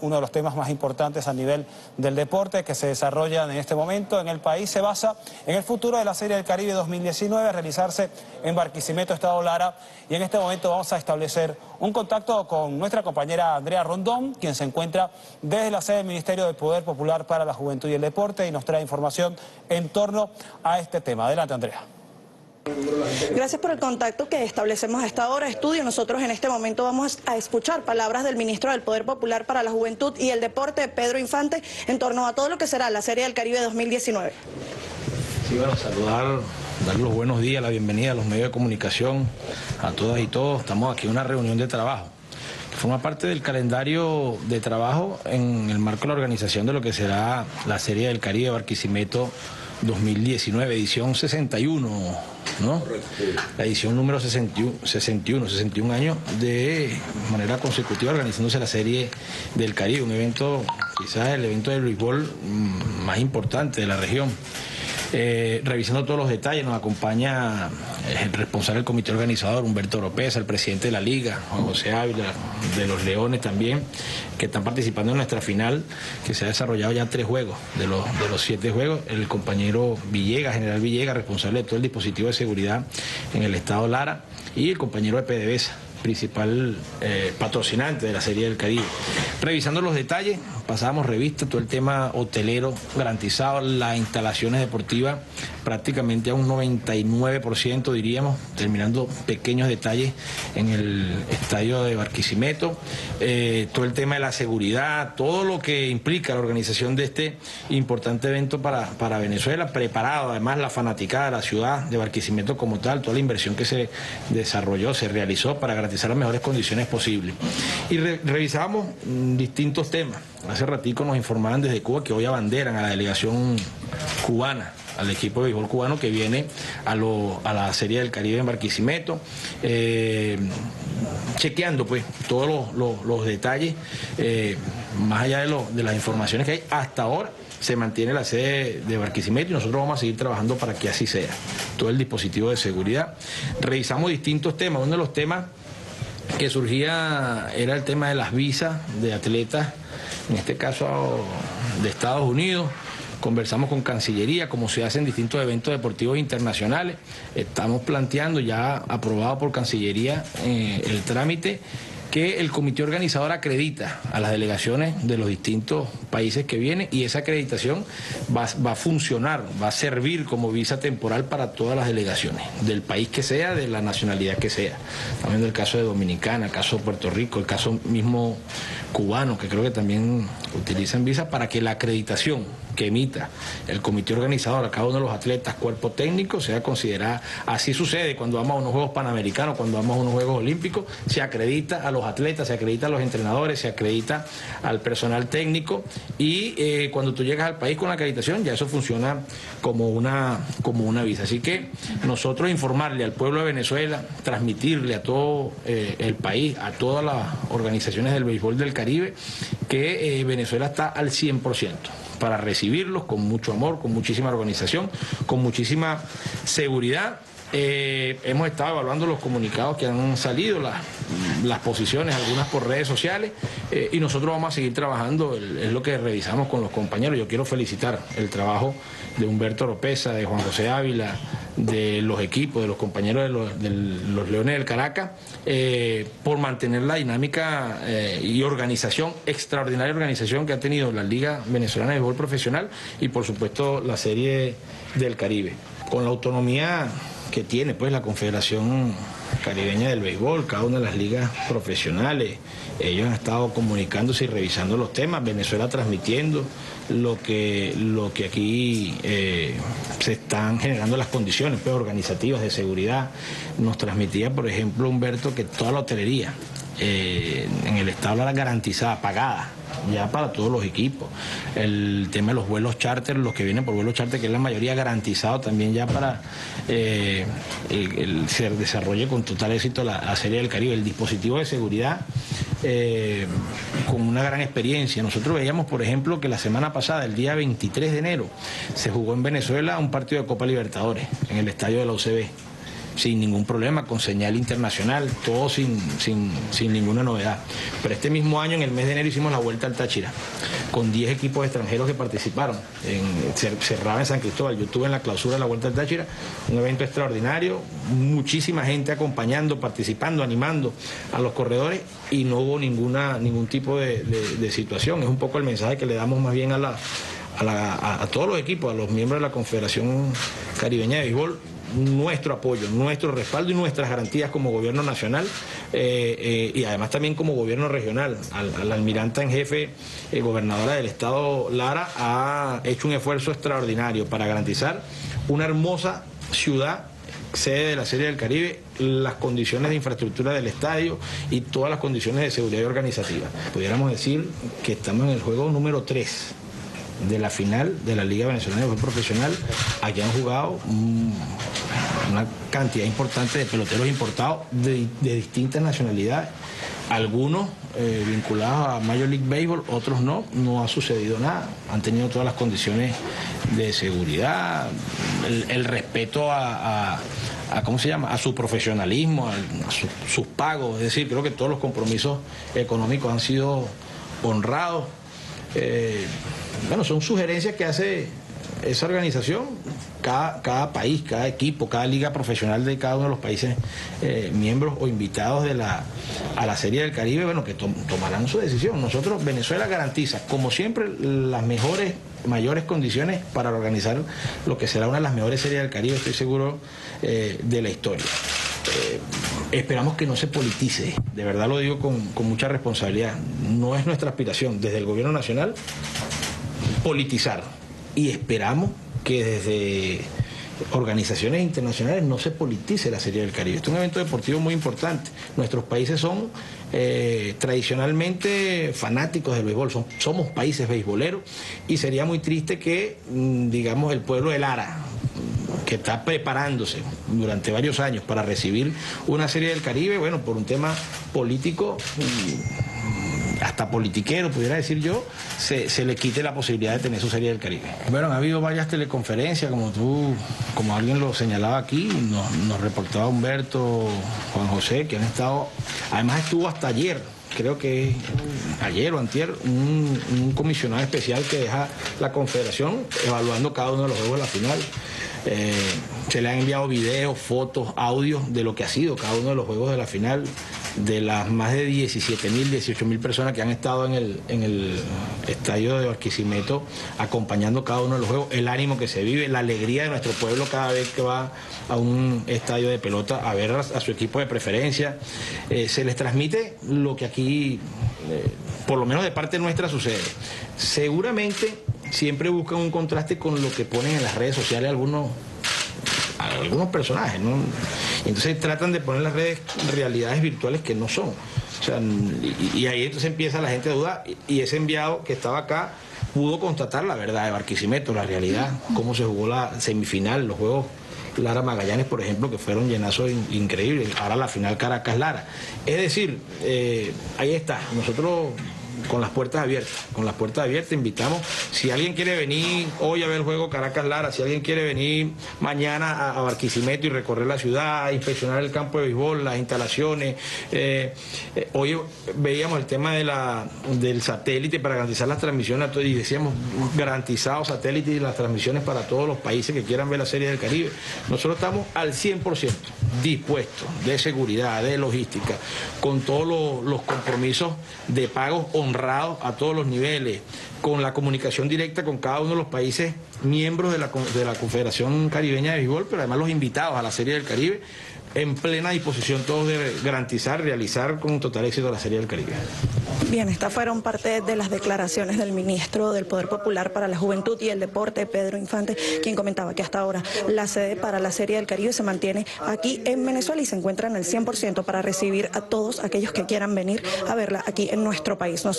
Uno de los temas más importantes a nivel del deporte que se desarrollan en este momento en el país se basa en el futuro de la Serie del Caribe 2019 a realizarse en Barquisimeto, Estado Lara. Y en este momento vamos a establecer un contacto con nuestra compañera Andrea Rondón, quien se encuentra desde la sede del Ministerio del Poder Popular para la Juventud y el Deporte y nos trae información en torno a este tema. Adelante, Andrea. Gracias por el contacto que establecemos a esta hora, estudio. Nosotros en este momento vamos a escuchar palabras del ministro del Poder Popular para la Juventud y el Deporte, Pedro Infante, en torno a todo lo que será la Serie del Caribe 2019. Sí, bueno, saludar, dar los buenos días, la bienvenida a los medios de comunicación, a todas y todos. Estamos aquí en una reunión de trabajo que forma parte del calendario de trabajo en el marco de la organización de lo que será la Serie del Caribe Barquisimeto 2019, edición 61. ¿No? La edición número 61 años de manera consecutiva organizándose la Serie del Caribe, un evento, quizás el evento del béisbol más importante de la región. Revisando todos los detalles, nos acompaña el responsable del comité organizador, Humberto Oropesa, el presidente de la Liga, Juan José Ávila, de los Leones también, que están participando en nuestra final, que se ha desarrollado ya 3 juegos, de los 7 juegos. El compañero Villegas, general Villegas, responsable de todo el dispositivo de seguridad en el Estado Lara, y el compañero de PDVSA, principal patrocinante de la Serie del Caribe. Revisando los detalles, pasamos revista, todo el tema hotelero garantizado, las instalaciones deportivas prácticamente a un 99%, diríamos, terminando pequeños detalles en el estadio de Barquisimeto, todo el tema de la seguridad, todo lo que implica la organización de este importante evento para Venezuela, preparado además la fanaticada de la ciudad de Barquisimeto como tal, toda la inversión que se desarrolló, se realizó para garantizar las mejores condiciones posibles. Y revisamos distintos temas. Hace ratico nos informaban desde Cuba que hoy abanderan a la delegación cubana, al equipo de béisbol cubano que viene a la Serie del Caribe en Barquisimeto, chequeando pues todos los detalles, más allá de las informaciones que hay hasta ahora. Se mantiene la sede de Barquisimeto y nosotros vamos a seguir trabajando para que así sea. Todo el dispositivo de seguridad. Revisamos distintos temas. Uno de los temas que surgía era el tema de las visas de atletas, en este caso de Estados Unidos. Conversamos con Cancillería, como se hacen distintos eventos deportivos internacionales. Estamos planteando, ya aprobado por Cancillería, el trámite que el comité organizador acredita a las delegaciones de los distintos países que vienen, y esa acreditación va a funcionar, va a servir como visa temporal para todas las delegaciones, del país que sea, de la nacionalidad que sea. Estamos viendo el caso de Dominicana, el caso de Puerto Rico, el caso mismo cubano, que creo que también utilizan visa, para que la acreditación que emita el comité organizador a cada uno de los atletas, cuerpo técnico, sea considerada. Así sucede cuando vamos a unos Juegos Panamericanos, cuando vamos a unos Juegos Olímpicos, se acredita a los atletas, se acredita a los entrenadores, se acredita al personal técnico, y cuando tú llegas al país con la acreditación, ya eso funciona como una visa. Así que nosotros informarle al pueblo de Venezuela, transmitirle a todo el país, a todas las organizaciones del béisbol del Caribe, que Venezuela está al 100%. Para recibirlos con mucho amor, con muchísima organización, con muchísima seguridad. Hemos estado evaluando los comunicados que han salido, las posiciones, algunas por redes sociales, y nosotros vamos a seguir trabajando, es lo que revisamos con los compañeros. Yo quiero felicitar el trabajo de Humberto Oropesa, de Juan José Ávila, de los equipos, de los compañeros de los Leones del Caracas, por mantener la dinámica y organización, extraordinaria organización que ha tenido la Liga Venezolana de Béisbol Profesional y por supuesto la Serie del Caribe. Con la autonomía que tiene pues la Confederación Caribeña del Béisbol, cada una de las ligas profesionales, ellos han estado comunicándose y revisando los temas, Venezuela transmitiendo lo que aquí se están generando las condiciones pues, organizativas de seguridad. Nos transmitía, por ejemplo, Humberto, que toda la hotelería en el Estado era garantizada, pagada, ya para todos los equipos. El tema de los vuelos charter, los que vienen por vuelos charter, que es la mayoría, garantizado también ya para se desarrolle con total éxito la Serie del Caribe. El dispositivo de seguridad con una gran experiencia. Nosotros veíamos, por ejemplo, que la semana pasada, el día 23 de enero, se jugó en Venezuela un partido de Copa Libertadores en el estadio de la UCB. sin ningún problema, con señal internacional, todo sin ninguna novedad. Pero este mismo año, en el mes de enero, hicimos la Vuelta al Táchira, con 10 equipos extranjeros que participaron. Cerraba en San Cristóbal. Yo tuve en la clausura de la Vuelta al Táchira, un evento extraordinario, muchísima gente acompañando, participando, animando a los corredores, y no hubo ningún tipo de situación. Es un poco el mensaje que le damos más bien a todos los equipos, a los miembros de la Confederación Caribeña de Béisbol, nuestro apoyo, nuestro respaldo y nuestras garantías como gobierno nacional y además también como gobierno regional. La almiranta en jefe, gobernadora del Estado Lara, ha hecho un esfuerzo extraordinario para garantizar una hermosa ciudad, sede de la Serie del Caribe, las condiciones de infraestructura del estadio y todas las condiciones de seguridad organizativa. Pudiéramos decir que estamos en el juego número 3 de la final de la Liga Venezolana de Béisbol Profesional. Aquí han jugado una cantidad importante de peloteros importados de distintas nacionalidades, algunos vinculados a Major League Baseball, otros no ha sucedido nada, han tenido todas las condiciones de seguridad, el respeto a su profesionalismo, sus pagos. Es decir, creo que todos los compromisos económicos han sido honrados. Bueno, son sugerencias que hace esa organización, cada país, cada equipo, cada liga profesional de cada uno de los países miembros o invitados a la Serie del Caribe, bueno, que tomarán su decisión. Nosotros, Venezuela garantiza, como siempre, las mejores, mayores condiciones para organizar lo que será una de las mejores Series del Caribe, estoy seguro, de la historia. Esperamos que no se politice, de verdad lo digo con mucha responsabilidad. No es nuestra aspiración desde el gobierno nacional politizar, y esperamos que desde organizaciones internacionales no se politice la Serie del Caribe. Este es un evento deportivo muy importante. Nuestros países son tradicionalmente fanáticos del béisbol, somos países beisboleros, y sería muy triste que, digamos, el pueblo de Lara, que está preparándose durante varios años para recibir una Serie del Caribe, bueno, por un tema político, hasta politiquero, pudiera decir yo, se le quite la posibilidad de tener su Serie del Caribe. Bueno, ha habido varias teleconferencias, como alguien lo señalaba aquí, nos reportaba Humberto, Juan José, que han estado, además estuvo hasta ayer, creo que ayer o antier, un comisionado especial que deja la Confederación evaluando cada uno de los juegos de la final. Se le han enviado videos, fotos, audios de lo que ha sido cada uno de los juegos de la final, de las más de 17.000, 18.000 personas que han estado en el estadio de Barquisimeto acompañando cada uno de los juegos, el ánimo que se vive, la alegría de nuestro pueblo cada vez que va a un estadio de pelota a ver a su equipo de preferencia. Se les transmite lo que aquí, por lo menos de parte nuestra, sucede. Seguramente siempre buscan un contraste con lo que ponen en las redes sociales algunos personajes, ¿no? Entonces tratan de poner en las redes realidades virtuales que no son. O sea, y ahí entonces empieza la gente a dudar, y ese enviado que estaba acá pudo constatar la verdad de Barquisimeto, la realidad, cómo se jugó la semifinal, los juegos Lara Magallanes, por ejemplo, que fueron llenazos increíbles, ahora la final Caracas-Lara. Es decir, ahí está, nosotros con las puertas abiertas invitamos, si alguien quiere venir hoy a ver el juego Caracas-Lara, si alguien quiere venir mañana a Barquisimeto y recorrer la ciudad, a inspeccionar el campo de béisbol, las instalaciones. Hoy veíamos el tema del satélite para garantizar las transmisiones, y decíamos garantizado satélite y las transmisiones para todos los países que quieran ver la Serie del Caribe. Nosotros estamos al 100% dispuestos, de seguridad, de logística, con todos los compromisos de pagos honrados a todos los niveles, con la comunicación directa con cada uno de los países miembros de la Confederación Caribeña de Béisbol, pero además los invitados a la Serie del Caribe, en plena disposición todos de garantizar, realizar con total éxito la Serie del Caribe. Bien, estas fueron parte de las declaraciones del ministro del Poder Popular para la Juventud y el Deporte, Pedro Infante, quien comentaba que hasta ahora la sede para la Serie del Caribe se mantiene aquí en Venezuela y se encuentran al 100% para recibir a todos aquellos que quieran venir a verla aquí en nuestro país.